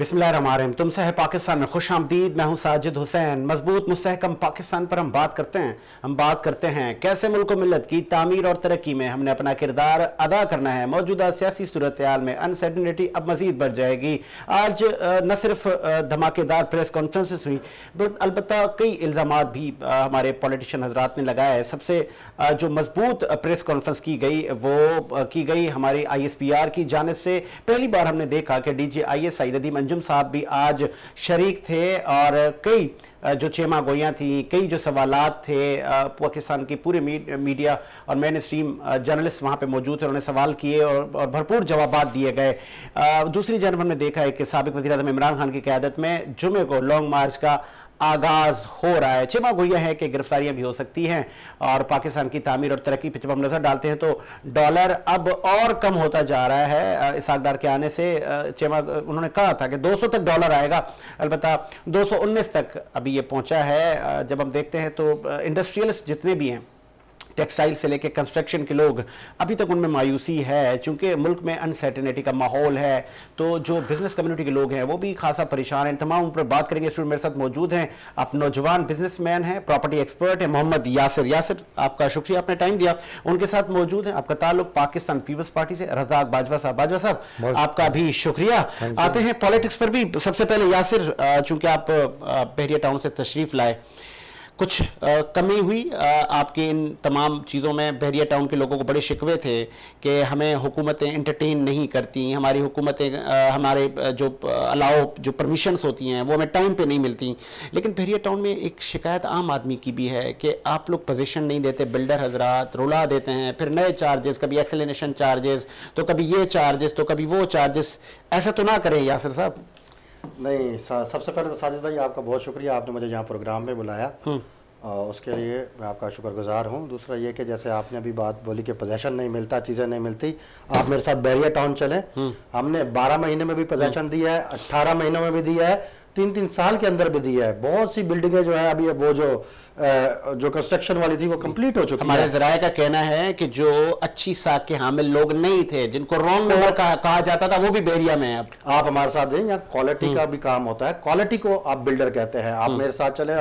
बिस्मिल्लाहिर्रहमानिर्रहीम। तुम से है पाकिस्तान में खुश आमदीद। मैं हूं साजिद हुसैन। मजबूत मुस्तहकम पाकिस्तान पर हम बात करते हैं कैसे मुल्क मिलत की तामीर और तरक्की में हमने अपना किरदार अदा करना है। मौजूदा सियासी सूरत हाल में अनसर्टनिटी अब मजीद बढ़ जाएगी। आज न सिर्फ धमाकेदार प्रेस कॉन्फ्रेंसेस हुई अलबत्ता कई इल्ज़ाम भी हमारे पॉलिटिशियन हजरात ने लगाए। सबसे जो मजबूत प्रेस कॉन्फ्रेंस की गई वो की गई हमारी ISPR की जानब से। पहली बार हमने देखा कि DG ISI नदीम अंजुम साहब भी आज शरीक थे और कई जो चेमा गोयाँ थी, कई जो सवालात थे, पाकिस्तान की पूरे मीडिया और मेन स्ट्रीम जर्नलिस्ट वहाँ पे मौजूद थे। उन्होंने सवाल किए और भरपूर जवाबात दिए गए। दूसरी जानब हमने देखा है कि साबिक़ वज़ीर-ए-आज़म इमरान खान की क़यादत में जुमे को लॉन्ग मार्च का आगाज़ हो रहा है। चेमा गोया है कि गिरफ्तारियां भी हो सकती हैं और पाकिस्तान की तामीर और तरक्की पर जब हम नज़र डालते हैं तो डॉलर अब और कम होता जा रहा है। इसहाक डार के आने से चेमा उन्होंने कहा था कि 200 तक डॉलर आएगा, अलबत्ता 219 तक अभी ये पहुंचा है। जब हम देखते हैं तो इंडस्ट्रियलिस्ट जितने भी हैं, टेक्सटाइल से लेकर कंस्ट्रक्शन के लोग, अभी तक उनमें मायूसी है क्योंकि मुल्क में अनसर्टेनिटी का माहौल है। तो जो बिजनेस कम्युनिटी के लोग हैं वो भी खासा परेशान हैं। तमाम उन पर बात करेंगे। स्टूडेंट मेरे साथ मौजूद हैं, आप नौजवान बिजनेसमैन हैं, प्रॉपर्टी एक्सपर्ट हैं, मोहम्मद यासिर, आपका शुक्रिया आपने टाइम दिया। उनके साथ मौजूद हैं, आपका ताल्लुक पाकिस्तान पीपल्स पार्टी से, रजाक बाजवा साहब आपका भी शुक्रिया। आते हैं पॉलिटिक्स पर भी। सबसे पहले यासिर, चूँकि आप बहरिया टाउन से तशरीफ़ लाए, कुछ कमी हुई आपके इन तमाम चीज़ों में? बहरिया टाउन के लोगों को बड़े शिकवे थे कि हमें हुकूमतें एंटरटेन नहीं करती, हमारी हुकूमतें हमारे जो अलाउ जो परमिशंस होती हैं वो हमें टाइम पे नहीं मिलती। लेकिन बहरिया टाउन में एक शिकायत आम आदमी की भी है कि आप लोग पोजीशन नहीं देते, बिल्डर हजरात रुला देते हैं, फिर नए चार्जेस, कभी एक्सेलेशन चार्जेस तो कभी ये चार्जेस तो कभी वो चार्जेस। ऐसा तो ना करें यासिर साहब? नहीं, सबसे पहले तो साजिद भाई आपका बहुत शुक्रिया, आपने मुझे यहाँ प्रोग्राम में बुलाया और उसके लिए मैं आपका शुक्रगुजार हूँ। दूसरा ये कि जैसे आपने अभी बात बोली कि पोजेशन नहीं मिलता, चीज़ें नहीं मिलती, आप मेरे साथ बहरिया टाउन चलें। हमने 12 महीने में भी पोजेशन दिया है, 18 महीनों में भी दिया है, 3-3 साल के अंदर भी दिया है। बहुत सी बिल्डिंगें जो है अभी वो जो कंस्ट्रक्शन वाली थी वो कंप्लीट हो चुकी है। हमारे जराये का कहना है कि जो अच्छी साख के हामिल लोग नहीं थे, जिनको रॉन्ग नंबर कहा जाता था, वो भी बहरिया में है। आप हमारे साथ दें, यहाँ क्वालिटी का भी काम होता है, क्वालिटी को आप बिल्डर कहते हैं। आप मेरे साथ चले,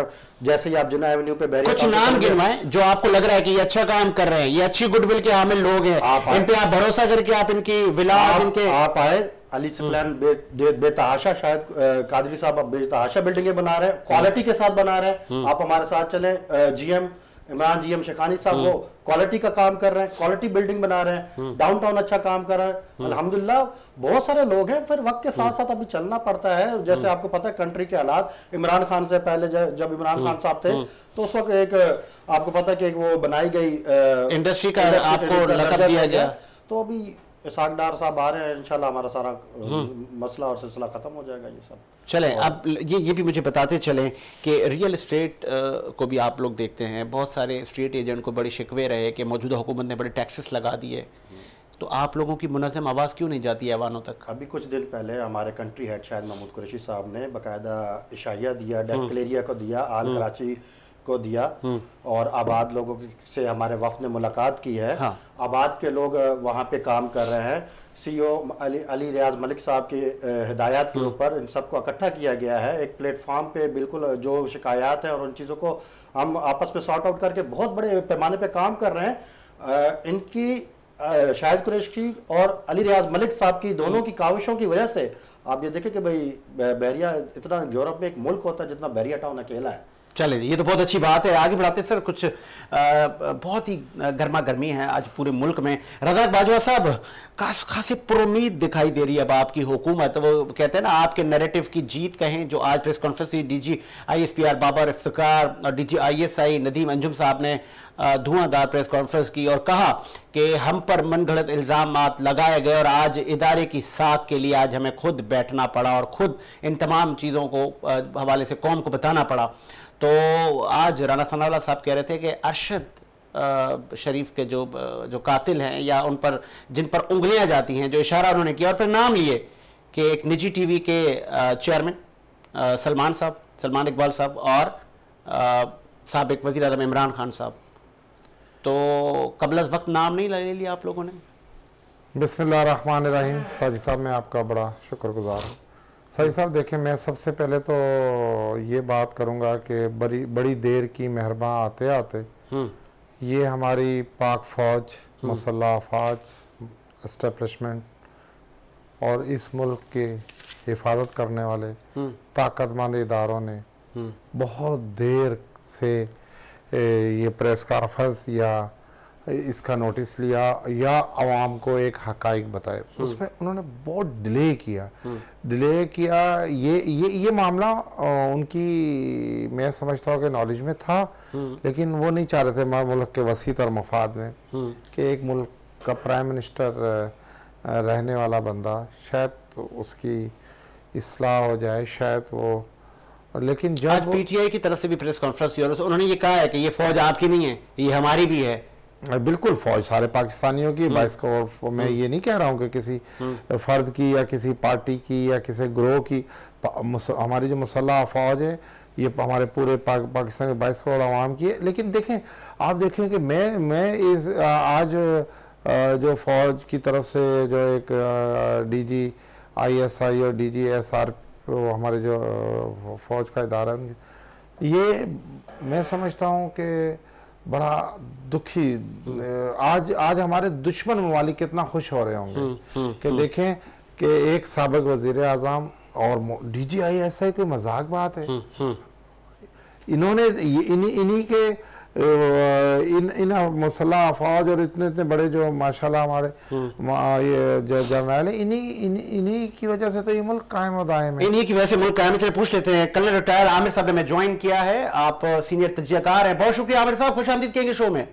जैसे ही आप जिना एवेन्यू पे बहरिया, कुछ नाम गिनवाएं जो आपको लग रहा है कि ये अच्छा काम कर रहे हैं, ये अच्छी गुडविल के हामिल लोग हैं, इन पे आप भरोसा करके आप इनकी विलास इनके आप आए। अली सिप्लान बेतहाशा, शायद कादरी साहब अब बेतहाशा बिल्डिंगें बना रहे हैं, क्वालिटी के साथ बना रहे हैं। आप हमारे साथ चलें, GM इमरान GM शेखानी साहब वो क्वालिटी का काम कर रहे हैं, क्वालिटी बिल्डिंग बना रहे हैं, डाउनटाउन अच्छा काम कर रहे हैं। अल्हम्दुलिल्लाह बहुत सारे लोग हैं, फिर वक्त के साथ साथ अभी चलना पड़ता है। जैसे आपको पता है कंट्री के हालात, इमरान खान से पहले जब इमरान खान साहब थे तो उस वक्त एक आपको पता है कि वो बनाई गई इंडस्ट्री का आपको लकब दिया गया। तो अभी इशाक डार साहब आ रहे हैं, इंशाल्लाह हमारा सारा मसला और सिलसिला खत्म हो जाएगा ये सब। चलें अब ये भी मुझे बताते चलें कि रियल इस्टेट को भी आप लोग देखते हैं, बहुत सारे स्टेट एजेंट को बड़े शिकवे रहे कि मौजूदा हुकूमत ने बड़े टैक्सेस लगा दिए। तो आप लोगों की मुनज़्ज़म आवाज़ क्यों नहीं जाती है ऐवानों तक? अभी कुछ दिन पहले हमारे कंट्री हेड शायद महमूद कुरैशी साहब ने बाकायदा इशाया दिया, डेस्कलेरिया को दिया, आल कराची को दिया और आबाद लोगों से हमारे वफ़द ने मुलाकात की है। हाँ। आबाद के लोग वहाँ पे काम कर रहे हैं। CEO अली रियाज मलिक साहब की हिदायत के ऊपर इन सबको इकट्ठा किया गया है एक प्लेटफॉर्म पे। बिल्कुल जो शिकायत है और उन चीज़ों को हम आपस में सॉर्ट आउट करके बहुत बड़े पैमाने पे काम कर रहे हैं। इनकी शाहिद कुरैशी की और अली रियाज मलिक साहब की दोनों की काविशों की वजह से आप ये देखें कि भाई बहरिया इतना यूरोप में एक मुल्क होता है जितना बहरिया टाउन अकेला है। चले, ये तो बहुत अच्छी बात है। आगे बढ़ाते हैं सर, कुछ बहुत ही गर्मा गर्मी है आज पूरे मुल्क में। रजाक बाजवा साहब, खासे पुरुमीद दिखाई दे रही है अब आपकी हुकूमत। वो कहते हैं ना आपके नैरेटिव की जीत कहें, जो आज प्रेस कॉन्फ्रेंस हुई DG ISPR बाबर इफ्तिखार और DG ISI नदीम अंजुम साहब ने धुआंधार प्रेस कॉन्फ्रेंस की और कहा कि हम पर मनगढ़ंत इल्ज़ाम लगाए गए और आज इदारे की साख के लिए आज हमें खुद बैठना पड़ा और खुद इन तमाम चीज़ों को हवाले से कौम को बताना पड़ा। तो आज राना सनाउल्लाह साहब कह रहे थे कि अरशद शरीफ के जो कातिल हैं या उन पर जिन पर उंगलियां जाती हैं, जो इशारा उन्होंने किया और फिर नाम लिए कि एक निजी TV के चेयरमैन सलमान इकबाल साहब और साबिक़ वज़ीर-ए-आज़म इमरान खान साहब, तो कबल अज़ वक्त नाम नहीं ले लिया आप लोगों ने? बिस्मिल्लाह रहमान रहीम। साजिद साहब मैं आपका बड़ा शुक्रगुजार हूँ। सही साहब देखें, मैं सबसे पहले तो ये बात करूँगा कि बड़ी देर की मेहरबां आते आते ये हमारी पाक फ़ौज, मसल्ला फ़ौज इस्टेब्लिशमेंट और इस मुल्क के हिफाजत करने वाले ताकतमंद इदारों ने बहुत देर से ये प्रेस कॉन्फ्रेंस या इसका नोटिस लिया या आवाम को एक हक़ाइक बताए, उसमें उन्होंने बहुत डिले किया। ये मामला उनकी मैं समझता हूँ कि नॉलेज में था, लेकिन वो नहीं चाह रहे थे हमारे मुल्क के वसी तर मफाद में कि एक मुल्क का प्राइम मिनिस्टर रहने वाला बंदा शायद उसकी इस्लाह हो जाए, शायद वो। लेकिन आज पीटीआई की तरफ से भी प्रेस कॉन्फ्रेंस हुई और उन्होंने ये कहा है कि ये फौज आपकी नहीं है, ये हमारी भी है। बिल्कुल, फौज सारे पाकिस्तानियों की 22 करोड़। मैं ये नहीं कह रहा हूँ कि किसी फर्द की या किसी पार्टी की या किसी ग्रोह की। हमारी जो मुसल्ह फौज है ये हमारे पूरे पाकिस्तान के 22 करोड़ आवाम की है। लेकिन देखें, आप देखें कि मैं इस आज जो फौज की तरफ से जो एक DG ISI और DG ISR हमारे जो फौज का इदारा है, ये मैं समझता हूँ कि बड़ा दुखी। आज हमारे दुश्मन ममालिक कितना खुश हो रहे होंगे कि देखें कि एक साबिक वजीर आज़म और DG ISI कोई मजाक बात है। इन्होंने इन्हीं के इन मुसल्ला अफवाज और इतने बड़े जो माशाल्लाह हमारे जर्नैल है, इन्हीं की वजह से तो ये मुल्क कायम और दायम है। इन्हीं की वजह से मुल्क कायम। चलिए पूछ लेते हैं, कल रिटायर आमिर साहब ने मैं ज्वाइन किया है, आप सीनियर तजज़ियाकार हैं। बहुत शुक्रिया आमिर साहब, खुश आमदीद कहेंगे शो में।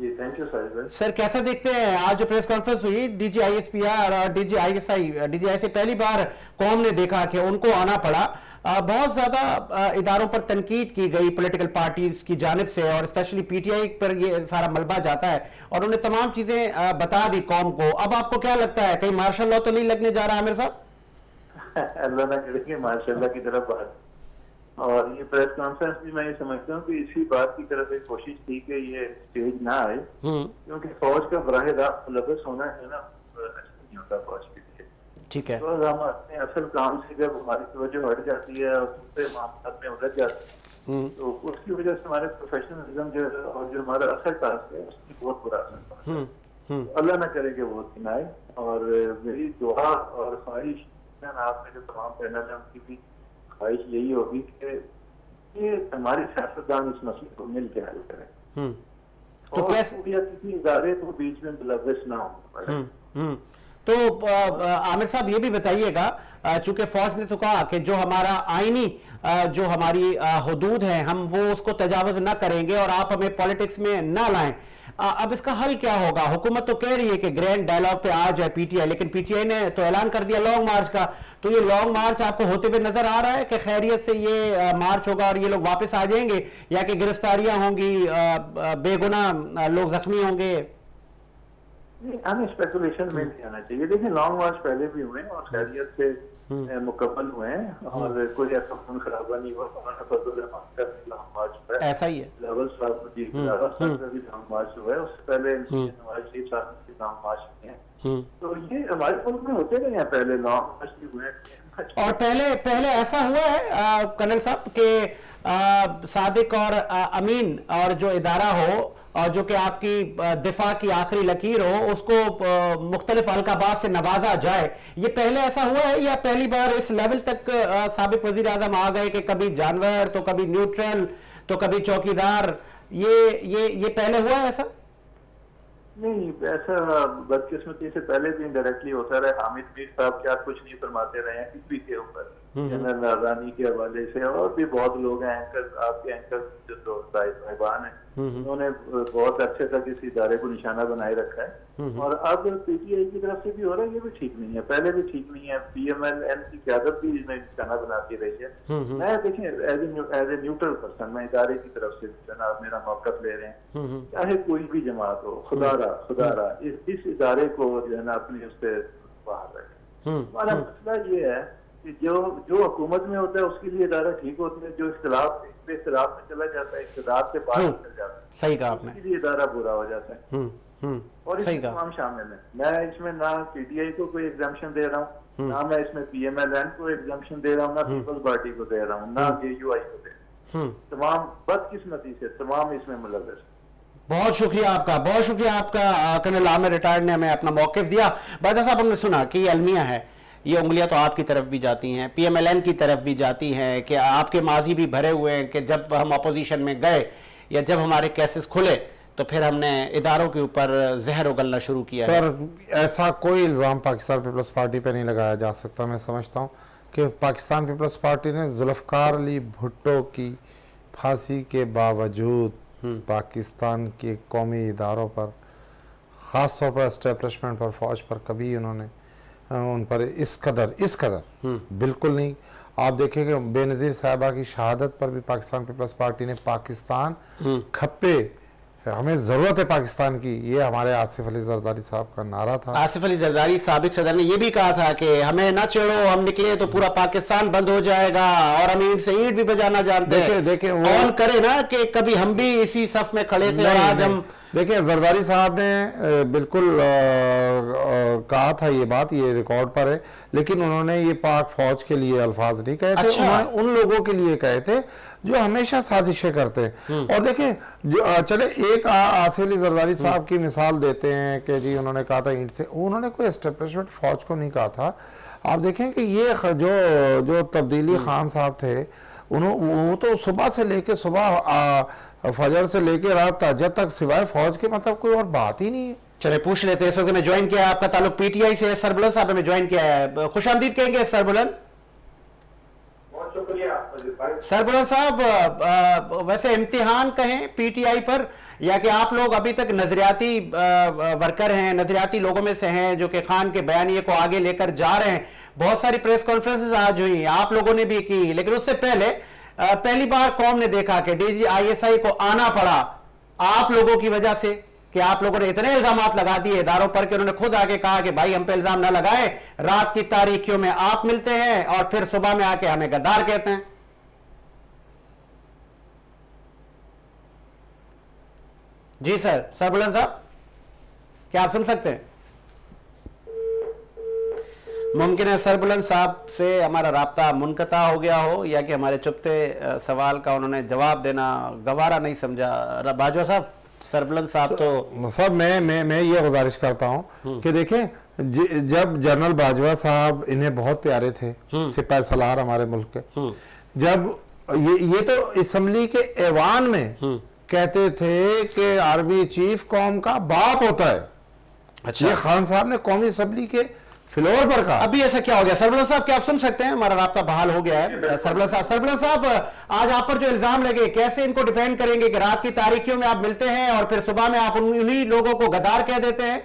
जी थैंक यू सर। सर कैसा देखते हैं आज जो प्रेस कॉन्फ्रेंस हुई DG ISPR और DG ISI? पहली बार कौम ने देखा कि उनको आना पड़ा। बहुत ज़्यादा इदारों पर तनकीद की गई पॉलिटिकल पार्टीज़ की जानिब से और स्पेशली PTI पर ये सारा मलबा जाता है और उन्हें तमाम चीज़ें बता दी कौम को। अब आपको क्या लगता है, कहीं मार्शल लॉ तो नहीं लगने जा रहा आमिर साहब? अल्लाह ना करे कि मार्शल लॉ की तरफ बात। और ये प्रेस कॉन्फ्रेंस भी मैं ये समझता हूँ कि इसी बात की तरफ एक कोशिश थी कि ये स्टेज ना आए, क्योंकि फौज का बराह रास्त मुलबस होना है ना, अच्छा नहीं होता फौज के। ठीक है, तो हम अपने असल काम से जब हमारी तवज्जो हट जाती है और दूसरे मामलों में उलझ जाती है, तो उसकी वजह से हमारे प्रोफेशनलिज्म जो है और जो हमारा असल टास्क है उसकी बहुत बुरा असर पड़ता है। अल्लाह ना करे कि वो दिन आए। और मेरी दुआ और ख्वाहिश आपने जो तमाम पैनल है उनकी भी ख्वाहिश यही होगी कि ये हमारे सियासतदान इस मसले को मिल के हल करें और किसी इदारे को बीच में मुलविस ना होना पड़े। तो आमिर साहब ये भी बताइएगा, चूंकि फौज ने तो कहा कि जो हमारा आईनी जो हमारी हदूद है हम वो उसको तजावज ना करेंगे और आप हमें पॉलिटिक्स में ना लाएं। अब इसका हल क्या होगा? हुकूमत तो कह रही है कि ग्रैंड डायलॉग पे आ जाए PTI, लेकिन PTI ने तो ऐलान कर दिया लॉन्ग मार्च का। तो ये लॉन्ग मार्च आपको होते हुए नजर आ रहा है कि खैरियत से ये मार्च होगा और ये लोग वापस आ जाएंगे, या कि गिरफ्तारियां होंगी, बेगुनाह लोग जख्मी होंगे? हमें स्पेकुलेशन में नहीं आना चाहिए। देखिए लॉन्ग मार्च पहले भी हुए और खैरियत से मुकम्मल हुए हैं और कोई ऐसा खून खराबा नहीं हुआ। लॉन्ग मार्च हुआ ऐसा ही है, लेवल साहब जी का भी लॉन्ग मार्च हुआ है, उससे पहले नवाज शरीफ साहब के लॉन्ग मार्च हुए हैं। तो ये हमारे मुल्क में होते नहीं है, पहले लॉन्ग मार्च भी हुए। और पहले ऐसा हुआ है कर्नल साहब के सादिक और अमीन और जो इदारा हो और जो कि आपकी दिफा की आखिरी लकीर हो उसको मुख्तलिफ अलकाबाद से नवाजा जाए, ये पहले ऐसा हुआ है या पहली बार इस लेवल तक साबिक वजीर आजम आ गए कि कभी जानवर तो कभी न्यूट्रल तो कभी चौकीदार? ये पहले हुआ है ऐसा? नहीं, ऐसा बदकिस्मती से पहले भी डायरेक्टली होता रहा। हामिद मीर साहब क्या कुछ नहीं फरमाते रहे हैं टीवी के ऊपर, जनरल नाज़ानी के हवाले से, और भी बहुत लोग हैं एंकर, आपके एंकर जो साहिबान हैं उन्होंने बहुत अच्छे तक इस इदारे को निशाना बनाए रखा है। और अब PTI की तरफ से भी हो रहा है, ये भी ठीक नहीं है, पहले भी ठीक नहीं है। PML-N की क्यादत भी इसमें निशाना बनाती रही है। मैं देखें एज ए न्यूट्रल पर्सन, मैं इदारे की तरफ से जनाब मेरा मौकफ ले रहे हैं, चाहे कोई भी जमात हो, खुदा रहा इस इदारे को जो है ना अपने उससे बाहर रखें। हमारा मसला ये है जो हुकूमत में होता है उसके लिए इदारा ठीक होता है, जो इख्तिलाफ में चला जाता है, इख्तिलाफ से बाहर निकल जाता है, सही कहा आपने, इसलिए इदारा बुरा हो जाता है। और इसमें शामिल है, मैं इसमें ना PTI को कोई एग्जाम्पशन दे रहा हूँ ना मैं इसमें PML-N को एग्जम्पशन दे रहा हूँ, ना पीपल्स पार्टी को दे रहा हूँ, ना JUI को दे रहा हूँ। तमाम बदकिस्मती से तमाम इसमें मुलव्वस। बहुत शुक्रिया आपका, बहुत शुक्रिया आपका। कर्नल आमिर रिटायर्ड ने हमें अपना मौक़िफ़ दिया। बादशाह साहब, हमने सुना कि ये अलमिया है, ये उंगलियां तो आपकी तरफ भी जाती हैं, PML-N की तरफ भी जाती हैं, कि आपके माजी भी भरे हुए हैं कि जब हम अपोजिशन में गए या जब हमारे केसेस खुले तो फिर हमने इदारों के ऊपर जहर उगलना शुरू किया। सर, ऐसा कोई इल्ज़ाम पाकिस्तान पीपल्स पार्टी पे नहीं लगाया जा सकता। मैं समझता हूँ कि पाकिस्तान पीपल्स पार्टी ने ज़ुल्फ़िकार अली भुट्टो की फांसी के बावजूद पाकिस्तान के कौमी इदारों पर, ख़ास तौर पर इस्टेब्लिशमेंट पर, फ़ौज पर कभी उन्होंने उन पर इस कदर बिल्कुल नहीं। आप देखेंगे बेनज़ीर साहिबा की शहादत पर भी पाकिस्तान पीपल्स पार्टी ने पाकिस्तान खप्पे, हमें ज़रूरत है पाकिस्तान की, ये हमारे आसिफ अली जरदारी साहब का नारा था। आसिफ अली जरदारी साबिक सदर ने ये भी कहा था कि हमें ना छेड़ो, हम निकले तो पूरा पाकिस्तान बंद हो जाएगा और हम ईंट से ईंट भी बजाना जानते हैं। देखें कौन करे ना कि कभी हम भी इसी सफ में खड़े थे और आज हम देखें। जरदारी साहब ने बिल्कुल कहा था ये बात, ये रिकॉर्ड पर है, लेकिन उन्होंने ये पाक फौज के लिए अल्फाज नहीं कहे थे। उन्होंने उन लोगों के लिए कहे थे जो हमेशा साजिशें करते हैं। और देखें जो चले एक आसिफ अली जरदारी साहब की मिसाल देते हैं कि जी उन्होंने कहा था ईंट से, उन्होंने कोई एस्टेब्लिशमेंट फौज को नहीं कहा था। आप देखें कि ये जो तब्दीली खान साहब थे, उन्होंने वो तो सुबह से लेके सुबह फजर से लेके रात तहज्जुद तक सिवाय फौज के मतलब कोई और बात ही नहीं है। चले पूछ लेते हैं इस वक्त मैं ज्वाइन किया है, आपका ताल्लुक PTI से है, सरबुलंद साहब ने ज्वाइन किया है, खुश आमदीद कहेंगे सरबुलंद। सरबुलंद साहब, वैसे इम्तिहान कहें PTI पर, या कि आप लोग अभी तक नजरियाती वर्कर हैं, नजरियाती लोगों में से हैं जो कि खान के बयानिए को आगे लेकर जा रहे हैं। बहुत सारी प्रेस कॉन्फ्रेंसेस आज हुई, आप लोगों ने भी की, लेकिन उससे पहले पहली बार कौम ने देखा कि DG ISI को आना पड़ा आप लोगों की वजह से, कि आप लोगों ने इतने इल्जाम लगा दिए इदारों पर कि उन्होंने खुद आके कहा कि भाई हम पे इल्जाम ना लगाए, रात की तारीखियों में आप मिलते हैं और फिर सुबह में आके हमें गद्दार कहते हैं। जी सर, सरबुलंद साहब क्या आप सुन सकते हैं? मुमकिन है सरबुलंद साहब से हमारा राब्ता मुनक़ता हो गया हो, या कि हमारे चुपते सवाल का उन्होंने जवाब देना गवारा नहीं समझा। बाजवा साहब, सरबुलंद साहब तो सब मैं ये गुजारिश करता हूँ कि देखें जब जनरल बाजवा साहब, इन्हें बहुत प्यारे थे, सिपाही सलार हमारे मुल्क के, जब ये तो असम्बली के ऐवान में कहते थे कि आर्मी चीफ कौम का बाप होता है। अच्छा, ये खान साहब ने कौमी असम्बली के फ्लोर पर का। अभी ऐसा क्या हो गया? सरबुलंद साहब क्या आप सुन सकते हैं? हमारा राब्ता बहाल हो गया है। सरबुलंद साहब आज आप पर जो इल्जाम लगे, कैसे इनको डिफेंड करेंगे कि रात की तारीखियों में आप मिलते हैं और फिर सुबह में आप उन्हीं लोगों को गद्दार कह देते हैं?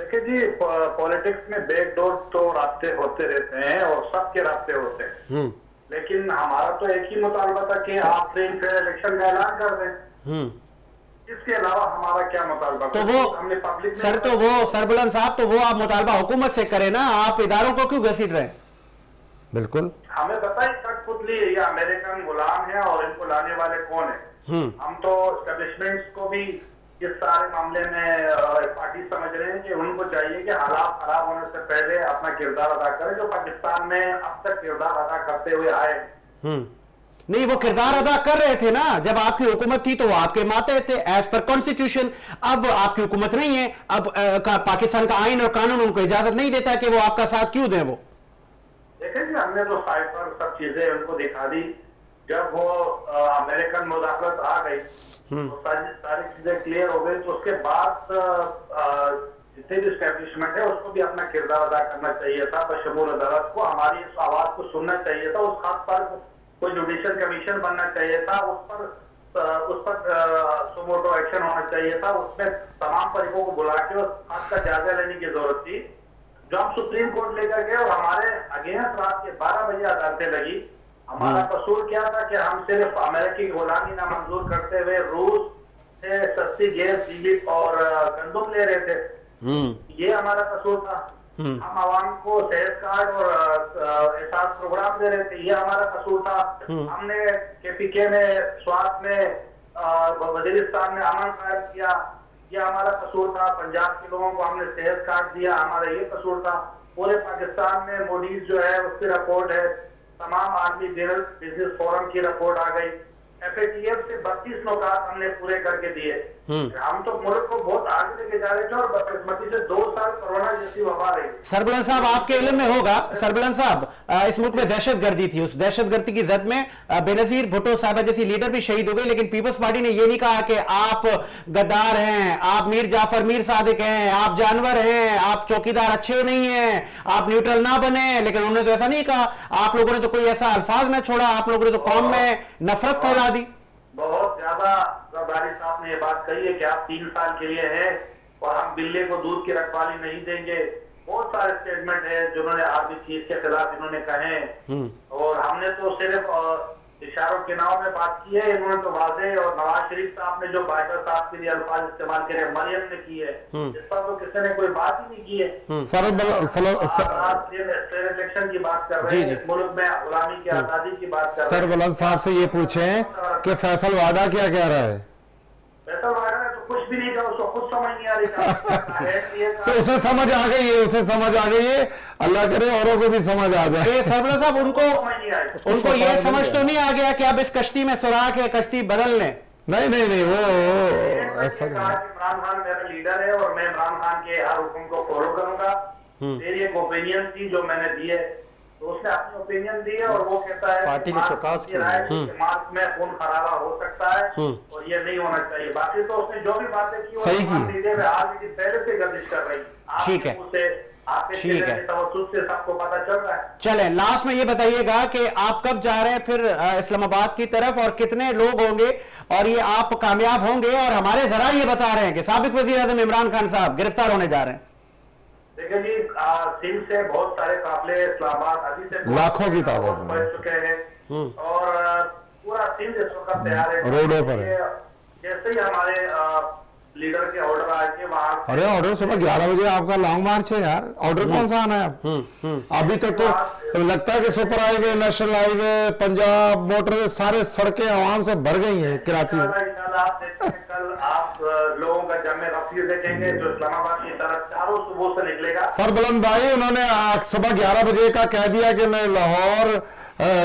देखिए जी, पॉलिटिक्स में बैकडोर तो रास्ते होते रहते हैं और सबके रास्ते होते हैं, लेकिन हमारा तो एक ही मुतालबा था कि आप फ्रेम फेयर इलेक्शन का ऐलान कर दें, इसके अलावा हमारा क्या मुतालबा? तो वो हमने पब्लिक सर, तो वो सरबुलंद साहब, तो वो आप मुतालबा हुकूमत से करें ना, आप इदारों को क्यों घसीट रहे हैं? बिल्कुल हमें पता है कठपुतली ये अमेरिकन गुलाम है और इनको लाने वाले कौन है। हम तो एस्टेब्लिशमेंट को भी इस सारे मामले में पार्टी समझ रहे हैं कि उनको चाहिए कि हालात खराब होने से पहले अपना किरदार अदा करें, जो पाकिस्तान में अब तक किरदार अदा करते हुए आए। नहीं, वो किरदार अदा कर रहे थे ना, जब आपकी हुकूमत थी तो वो आपके माते थे एज पर कॉन्स्टिट्यूशन। अब आपकी हुकूमत नहीं है, अब पाकिस्तान का आइन और कानून उनको इजाजत नहीं देता कि वो आपका साथ क्यों दें। वो देखें जी, हमने तो साइड पर सब चीजें उनको दिखा दी, जब वो अमेरिकन मुदाखलत आ गई तो सारी चीजें क्लियर हो गई, तो उसके बाद जितने भी एस्टेब्लिशमेंट है उसको भी अपना किरदार अदा करना चाहिए था। बशमूल अदालत को हमारी इस आवाज को सुनना चाहिए था, उस खास पर कोई जुडिशियल कमीशन बनना चाहिए था, उस पर सुमोटो एक्शन होना चाहिए था, उसमें तमाम परिकों को बुला के उस खास का जायजा लेने की जरूरत थी। जो हम सुप्रीम कोर्ट लेकर गए और हमारे अगेंस्ट रात के 12 बजे अदालतें लगी। हमारा कसूर क्या था कि हम सिर्फ अमेरिकी गुलामी नामंजूर करते हुए रूस से सस्ती गैस, जीप और गंदुम ले रहे थे, ये हमारा कसूर था। हम आवाम को सेहत कार्ड और एहसास प्रोग्राम दे रहे थे, ये हमारा कसूर था। हमने KPK में, स्वात में, वजीरिस्तान में अमन कायम किया, ये हमारा कसूर था। पंजाब के लोगों को हमने सेहत कार्ड दिया, हमारा ये कसूर था। पूरे पाकिस्तान में मोडीज जो है उसकी रिपोर्ट है, तमाम आर्मी बिजनेस फोरम की रिपोर्ट आ गई, FATF से 32 नुकात हमने पूरे करके दिए। हम तो मुल्क को बहुत आगे लेके जा रहे थे और बदकिस्मती से 2 साल कोरोना जैसी वबा रही। सरबलन साहब आपके इल्म में होगा, सरबलन साहब इस मुल्क में दहशतगर्दी थी, उस दहशतगर्दी की जद में बेनजीर भुट्टो साहबा जैसी लीडर भी शहीद हो गई, लेकिन पीपल्स पार्टी ने ये नहीं कहा कि आप गद्दार हैं, आप मीर जाफर मीर सादिक हैं, आप जानवर हैं, आप चौकीदार अच्छे नहीं है, आप न्यूट्रल ना बने। लेकिन उन्होंने तो ऐसा नहीं कहा, आप लोगों ने तो कोई ऐसा अल्फाज ना छोड़ा, आप लोगों ने तो कौम में नफरत फैला दी। बहुत ज्यादा ज़रदारी साहब ने ये बात कही है कि आप 3 साल के लिए हैं और हम बिल्ले को दूध की रखवाली नहीं देंगे। बहुत सारे स्टेटमेंट है जो उन्होंने आर्मी चीफ के खिलाफ इन्होंने कहे, और हमने तो सिर्फ इशारों के नाव में बात की है, इन्होंने तो वाजे। और नवाज शरीफ साहब ने जो बाइडर साहब के लिए अल्फाज इस्तेमाल करे, मरियम ने की है, इस पर तो किसी ने कोई बात ही नहीं की है। इलेक्शन की बात कर रहे हैं, मुल्क में गुलामी की आजादी की बात कर रहे हैं। सर बुलंद साहब से ये पूछे कि फैसल वादा क्या कह रहा है? फैसल वादा ने तो कुछ भी नहीं कहा, उसको खुद समझ नहीं आ रही है। उसे समझ आ गई है, उसे समझ आ गई है, अल्लाह करे औरों को भी समझ आ जाए। सरबला साहब उनको ये समझ तो नहीं आ गया कि अब इस कश्ती में सुराख है, कश्ती बदल लें? नहीं नहीं नहीं, वो ऐसा नहीं। इमरान खान मेरा लीडर है और मैं इमरान खान के हर हुक्म को फॉलो करूंगा। मेरी एक ओपिनियन थी जो मैंने दी है, तो उसने अपनी ओपिनियन दी है, और वो कहता है पार्टी ने शिकायत की है मार्च में खून खराबा हो सकता है और ये नहीं होना चाहिए। बाकी तो उसने जो भी बातें की सही की, आज पहले से गर्दिश कर रही है। ठीक है ठीक है, से सबको पता चल रहा है। चलें, लास्ट में ये बताइएगा कि आप कब जा रहे हैं फिर इस्लामाबाद की तरफ, और कितने लोग होंगे, और ये आप कामयाब होंगे? और हमारे जरा ये बता रहे हैं कि साबिक वज़ीर आज़म इमरान खान साहब गिरफ्तार होने जा रहे हैं। देखिए जी, सिंध से बहुत सारे काफिले इस्लामाबाद अभी से लाखों की तादाद में पहुंच चुके हैं और पूरा सिंध इस वक्त तैयार है, रोडों पर है। जैसे ही हमारे लीडर के ऑर्डर आके वहाँ, अरे ऑर्डर सुबह 11 बजे आपका लॉन्ग मार्च है यार, ऑर्डर कौन सा आना है? अभी तक तो लगता है कि super highway, national highway, Punjab motorway, सारे सड़कें आवाम से भर गई हैं कराची से। कल आप लोगों का जमे रफी देखेंगे जो इस्लामाबाद की तरफ चारों सुबह से निकलेगा। सर बुलंद भाई, उन्होंने सुबह 11 बजे का कह दिया कि मैं लाहौर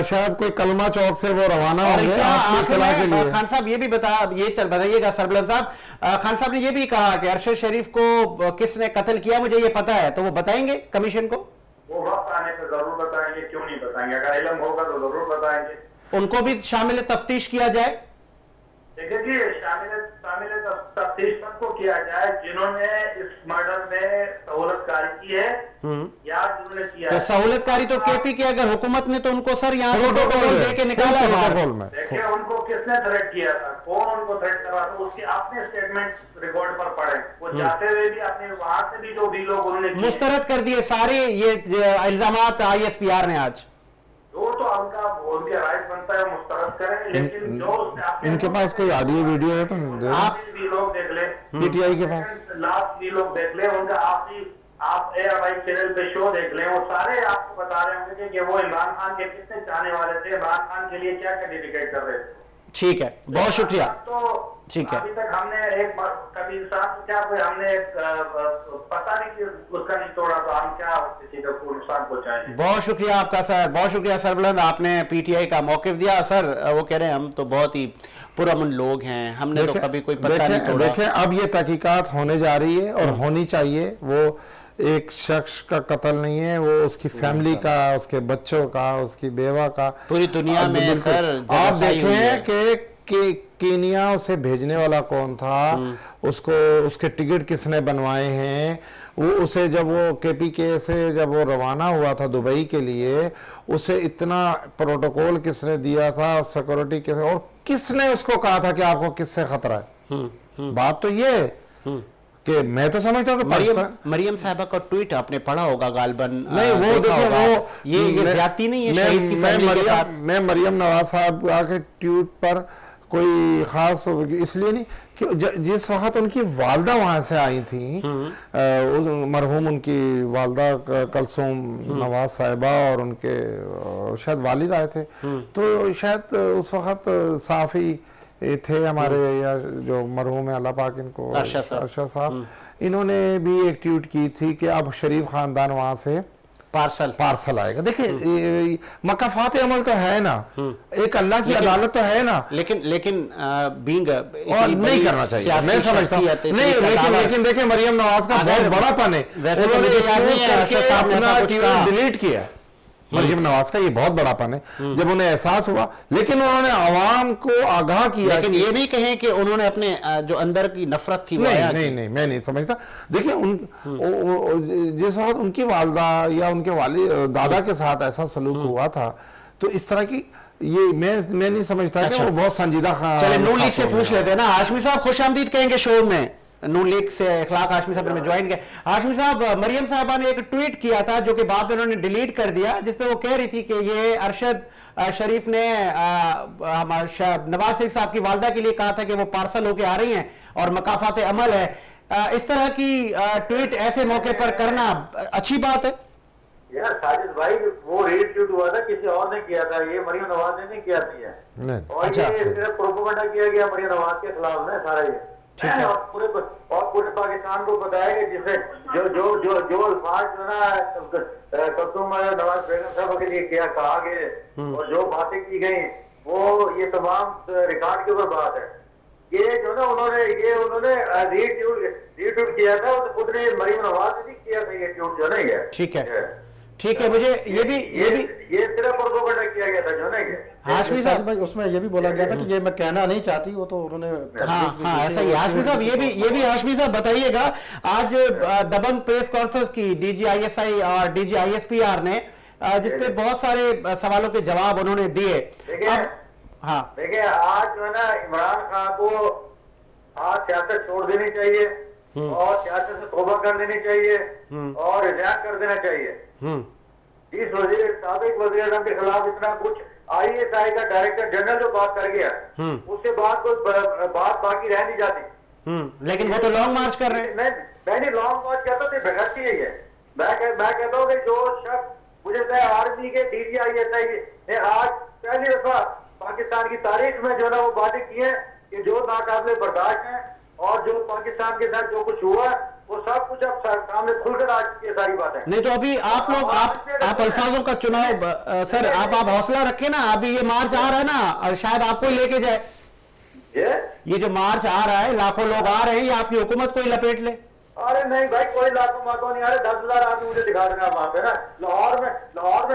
शायद कोई कलमा चौक से वो रवाना हो गए। खान साहब ये भी बताइएगा, सरबलर साहब, खान साहब ने ये भी कहा कि अरशद शरीफ को किसने कत्ल किया मुझे ये पता है, तो वो बताएंगे कमीशन को? वो वक्त आने पर जरूर बताएंगे, क्यों नहीं बताएंगे, अगर इलम होगा तो जरूर बताएंगे। उनको भी शामिल तफ्तीश किया जाए। देखिए, शामिल तफ्तीश सबको किया जाए जिन्होंने इस मर्डर में सहूलतकारी की है या जिन्होंने किया। सहूलतकारी तो केपी की, अगर हुकूमत ने तो उनको सर यहाँ प्रोटोकॉल देके निकाला है। देखिए, उनको किसने थ्रेट किया था, कौन उनको थ्रेट करा था, उसकी अपने स्टेटमेंट रिकॉर्ड पर पड़े। वो जाते हुए भी अपने वहां से भी जो भी लोग उन्होंने मुस्तरद कर दिए सारे ये इल्जामात ISPR ने आज, वो तो उनका बोलने राइट बनता है मुस्तरद करें, लेकिन जो इनके पास कोई ऑडियो वीडियो है तो आप भी लोग देख ले, PTI के पास लास्ट भी लोग देख ले, उनका आप AI चैनल पे शो देख ले, वो सारे आपको बता रहे होंगे कि वो इमरान खान के कितने चाहने वाले थे, इमरान खान के लिए क्या कैंडिडेट कर रहे थे। ठीक है, बहुत शुक्रिया। तो ठीक है, अभी तक हमने एक बार कभी इंसान क्या कोई हमने पता नहीं कि उसका नहीं तोड़ा, तो हम क्या किसी को नुकसान पहुंचाएंगे। बहुत शुक्रिया आपका सर, बहुत शुक्रिया सरबलंद, आपने PTI का मौकिफ दिया। सर वो कह रहे हैं हम तो बहुत ही पुरअमन लोग हैं, हमने तो कभी कोई पता नहीं तोड़ा। देखें, अब ये तहकीकात होने जा रही है और होनी चाहिए। वो एक शख्स का कत्ल नहीं है, वो उसकी फैमिली का, उसके बच्चों का, उसकी बेवा का, पूरी दुनिया में। सर आप देखें कि केनिया उसे भेजने वाला कौन था, उसको उसके टिकट किसने बनवाए हैं, वो उसे जब वो KPK से जब वो रवाना हुआ था दुबई के लिए, उसे इतना प्रोटोकॉल किसने दिया था, सिक्योरिटी किसने, और किसने उसको कहा था कि आपको किससे खतरा है। बात तो ये कि मैं तो समझता हूँ मरियम साहबा का ट्वीट आपने पढ़ा होगा गालबन। नहीं, वो देखो वो ये ज्यादती नहीं है शहीद की फैमिली के साथ। मैं मरियम नवाज साहब के ट्वीट पर कोई खास इसलिए नहीं कि जिस वक्त उनकी वालदा वहाँ से आई थी, मरहूम उनकी वालदा कलसूम नवाज साहिबा, और उनके शायद वालिद आए थे, तो शायद उस वक्त साफ़ी थे हमारे या जो मरहूम है अल्लाह पाक इनको अर्शद साहब, इन्होंने भी एक ट्वीट की थी कि अब शरीफ ख़ानदान वहाँ से पार्सल आएगा। देखिए मकाफात अमल तो है ना, एक अल्लाह की अदालत तो है ना, लेकिन नहीं करना चाहिए। मैं समझता हूं नहीं, लेकिन देखिए मरियम नवाज का बहुत बड़ा पन है, डिलीट किया मरियम नवाज का, ये बहुत बड़ापन है। जब उन्हें एहसास हुआ, लेकिन उन्होंने आवाम को आगाह किया। लेकिन ये नहीं कहें कि उन्होंने अपने जो अंदर की नफरत थी, नहीं मैं नहीं समझता। देखिए जिस वक्त उनकी वालदा या उनके वाले दादा के साथ ऐसा सलूक हुआ था, तो इस तरह की ये मैं नहीं समझता कि वो बहुत संजीदा। चले नून लीग से पूछ लेते हैं ना। हाशमी साहब खुश आमदीद कहेंगे शो में। नून लीग से अखलाक हाशमी साहब ने ज्वाइन किया। हाशमी साहब, मरियम साहबा ने एक ट्वीट किया था जो कि बाद में उन्होंने डिलीट कर दिया, जिसमें वो कह रही थी कि ये अरशद शरीफ ने नवाज शरीफ साहब की वालदा के लिए कहा था कि वो पार्सल होके आ रही हैं और मकाफात अमल है। इस तरह की ट्वीट ऐसे मौके पर करना अच्छी बात है यार साजिद भाई। वो रेट ट्वीट हुआ था, किसी और ने किया था, ये मरियम नवाज ने नहीं किया था। और ये सिर्फ प्रोपोगंडा किया गया मरियम नवाज के खिलाफ में सारा ये। और पूरे पाकिस्तान को बताया जिसे जो जो जो जो अल्फाज नवाज बेगम साहब के लिए क्या कहा गया और जो बातें की गई, वो ये तमाम रिकॉर्ड के ऊपर बात है। ये जो ना उन्होंने रीट्यूट किया था, खुद ने मरियम नवाज ने किया था ये ट्यूट जो ना। ये ठीक है मुझे ये भी सिर्फ प्रोपोगंडा किया गया था जो ना। हाशमी साहब भाई, उसमें ये भी बोला गया था कि ये मैं कहना नहीं चाहती, वो तो उन्होंने हाँ ऐसा ही। हाशमी साहब ये भी हाशमी साहब बताइएगा, आज दबंग प्रेस कॉन्फ्रेंस की DG ISI और DG ISPR ने, जिसपे बहुत सारे सवालों के जवाब उन्होंने दिए। हाँ देखिए, आज जो है ना इमरान खान को आज सियासत छोड़ देनी चाहिए और सियासत से तौबा कर देनी चाहिए और रिजाइन कर देना चाहिए। जिस वज़ीर-ए-आज़म के खिलाफ इतना कुछ ISI का डायरेक्टर जनरल जो बात कर गया, उससे बात बाकी रह नहीं जाती। लेकिन वो तो लॉन्ग मार्च कर रहे हैं। मैंने लॉन्ग मार्च करता तो बेहतरी है। मैं कहता हूँ कि जो शख्स मुझे आर्मी के DG ISI ने आज पहली दफा पाकिस्तान की तारीख में जो है ना वो बातें की है कि जो नाकाबिले बर्दाश्त है और जो पाकिस्तान के साथ जो कुछ हुआ वो सब कुछ अब सामने खुलकर आज ये सारी बातें। नहीं तो अभी आप लोग आप अल्फाजों का चुनाव सर आप हौसला रखें ना। अभी ये मार्च आ रहा है ना और शायद आपको ही लेके जाए ये जो मार्च आ रहा है, लाखों लोग आ रहे हैं, ये आपकी हुकूमत को ही लपेट ले। अरे नहीं भाई, कोई लाखों माखों नहीं आ रहे, 10,000 आदमी मुझे दिखा देना वहाँ पे ना। लाहौर में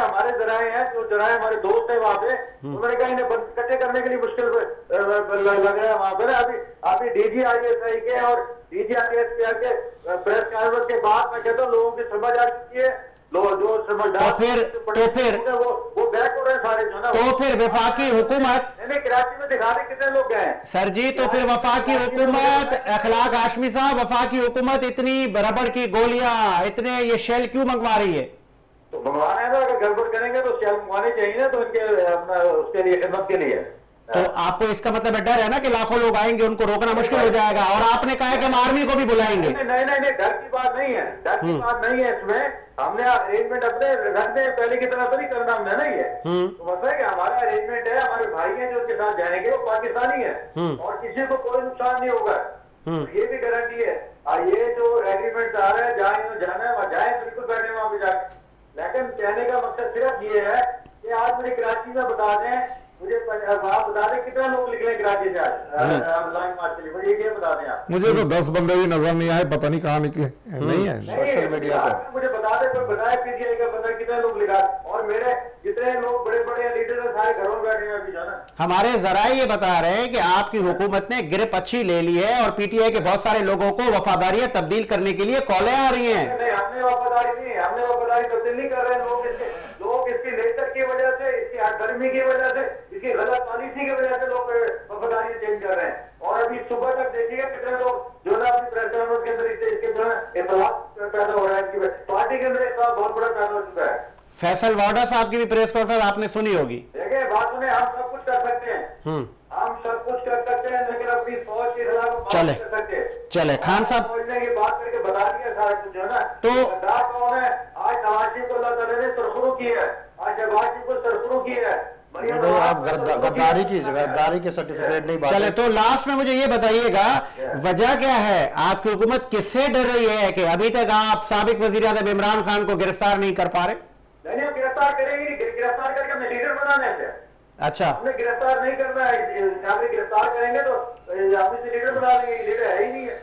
हमारे जराए हैं, जो जराए हमारे दोस्त हैं वहाँ पे, उन्होंने कहा इन्हें इकट्ठे करने के लिए मुश्किल लग रहा है वहाँ पे ना। अभी DG ISI के और DG ISPR के प्रेस कॉन्फ्रेंस के बाद मैं कहता हूँ लोगों की समझ आ चुकी है। जो समझदार वो बैकवर्ड है सारे जो ना। तो फिर वफाकी हुकूमत कराची में दिखा रहे कितने लोग गए सर जी। तो फिर वफाकी हुकूमत अखलाक हाशमी साहब, वफाकी हुकूमत इतनी रबड़ की गोलियां, इतने ये शेल क्यों मंगवा रही है? तो मंगवा रहे हैं ना, अगर गड़बड़ करेंगे तो शेल मंगवाने चाहिए ना, तो इनके उसके लिए खिदमत के लिए। तो आपको इसका मतलब डर है ना कि लाखों लोग आएंगे, उनको रोकना मुश्किल हो जाएगा। और आपने कहा है कि हम आर्मी को भी बुलाएंगे। नहीं, डर की बात नहीं है, डर की बात नहीं है इसमें। हमने अरेंजमेंट अपने पहले की तरह तो नहीं करना हमने नहीं है। तो मतलब है कि हमारा अरेंजमेंट है, हमारे भाई हैं जो उसके साथ जाएंगे वो पाकिस्तानी है और किसी को कोई नुकसान नहीं होगा, ये भी गारंटी है। और ये जो एग्रीमेंट आ रहा है, जहाँ जाना है वहाँ जाए, बिल्कुल बैठे वहाँ पे जाए। लेकिन कहने का मकसद सिर्फ ये है कि आज मुझे कराची में बता दें, मुझे आप बता दें कितने लोग निकले कराची से ऑनलाइन मार्च के लिए, मुझे ये बता दें आप। मुझे तो 10 बंदे भी नजर नहीं आए, पता नहीं कहाँ निकले। नहीं है सोशल मीडिया पर मुझे बता दें, कोई बताया पीटीआई का बंदा कितने लोग निकला। और मेरे जितने लोग बड़े बड़े लीडर हैं सारे घरों में बैठे हैं अभी जाना। हमारे जरा ये बता रहे हैं कि आपकी हुकूमत ने गिरफ्त अच्छी ले ली है और PTI के बहुत सारे लोगों को वफादारियाँ तब्दील करने के लिए कॉलें आ रही है। नहीं, हमने वफादारी तब्दील नहीं कर रहे। लोग इसकी नेचर की वजह से, इसकी गर्मी की वजह से, इसकी गलत पॉलिसी की वजह से लोग वफादारी चेंज कर रहे हैं। और अभी सुबह तक देखिएगा कितने लोग जो ना अपनी प्रेस कॉन्फ्रेंस के अंदर इसके जो है इख्तलाफ पैदा हो रहा है, पार्टी के अंदर इख्तलाफ बहुत बड़ा पैदा हो चुका है। फैसल वाडा साहब की भी प्रेस कॉन्फ्रेंस आपने सुनी होगी। देखिए बात सुने, हम सब कुछ कर सकते हैं, हम सब कुछ कर सकते हैं, लेकिन अपनी फौज के खिलाफ कर सकते हैं। चले खान साहब बोलने की बात करके बता दिया सारा कुछ है ना। तो कौन है आज नवाज शरीफ को अल्लाह ताला ने सरखुरू किया है, आज नवाज शरीफ को सरखुरू किया है। तो आप गद्दारी की सर्टिफिकेट नहीं। चले तो लास्ट में मुझे ये बताइएगा, वजह क्या है आपकी हुकूमत किससे डर रही है कि अभी तक आप साबिक वज़ीर-ए-आज़म इमरान खान को गिरफ्तार नहीं कर पा रहे? गिरफ्तार करेंगे, गिरफ्तार करके अपने लीडर बनाने से। अच्छा, हमें गिरफ्तार नहीं करना है, गिरफ्तार करेंगे तो आपने से लीडर बना देंगे, लीडर है ही नहीं है।